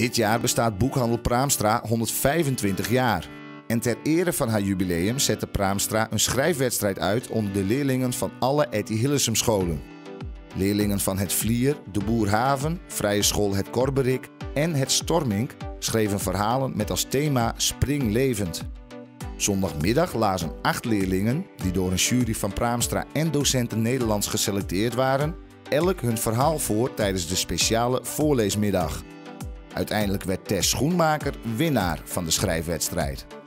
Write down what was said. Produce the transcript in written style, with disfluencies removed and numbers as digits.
Dit jaar bestaat boekhandel Praamstra 125 jaar. En ter ere van haar jubileum zette Praamstra een schrijfwedstrijd uit onder de leerlingen van alle Etty Hillesum scholen. Leerlingen van Het Vlier, De Boerhaven, Vrije School Het Korberik en Het Stormink schreven verhalen met als thema Springlevend. Zondagmiddag lazen 8 leerlingen, die door een jury van Praamstra en docenten Nederlands geselecteerd waren, elk hun verhaal voor tijdens de speciale voorleesmiddag. Uiteindelijk werd Tess Schoemaker winnaar van de schrijfwedstrijd.